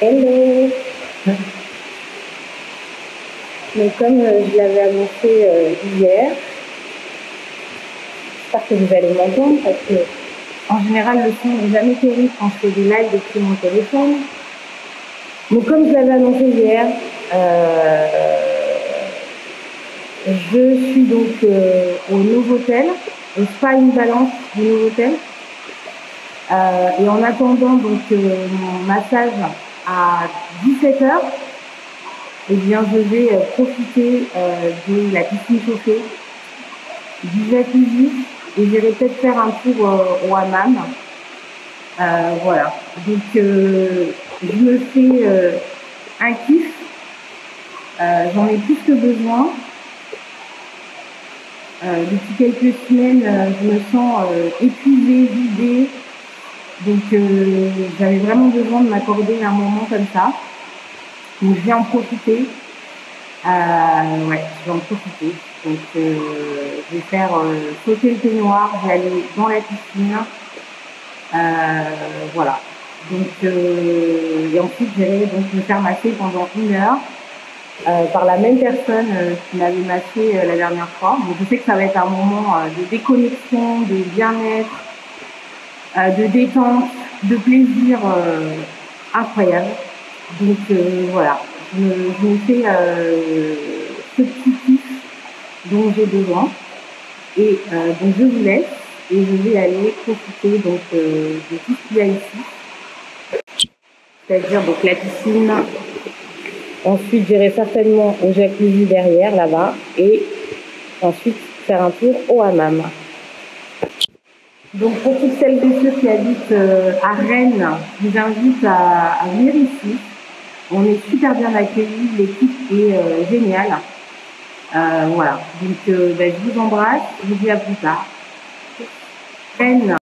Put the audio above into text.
Hello. Donc comme je l'avais annoncé hier, j'espère que vous allez m'entendre parce que en général le son n'est jamais terrible quand je fais des lives depuis mon téléphone. Donc comme je l'avais annoncé hier, je suis donc au Novotel, au Spa In Balance du Novotel. Et en attendant donc mon massage à 17h, eh bien je vais profiter de la piscine chauffée, du jacuzzi, et j'irai peut-être faire un tour au hammam. Voilà, donc je me fais un kiff, j'en ai plus que besoin. Depuis quelques semaines, je me sens épuisée, vidée. Donc j'avais vraiment besoin de m'accorder un moment comme ça. Donc je vais en profiter. Ouais, je vais en profiter. Donc je vais faire sauter le peignoir, je vais aller dans la piscine. Voilà. Donc et ensuite j'allais donc me faire masser pendant 1 heure par la même personne qui m'avait massé la dernière fois. Donc je sais que ça va être un moment de déconnexion, de bien-être, de détente, de plaisir incroyable. Donc voilà, je me fais ce petit kiff dont j'ai besoin. Et donc je vous laisse et je vais aller profiter donc, de tout ce qu'il y a ici. C'est-à-dire donc la piscine. Ensuite j'irai certainement au jacuzzi derrière là-bas et ensuite faire un tour au hammam. Donc pour toutes celles et ceux qui habitent à Rennes, je vous invite à venir ici. On est super bien accueillis, l'équipe est géniale. Voilà, donc je vous embrasse, je vous dis à plus tard. Rennes,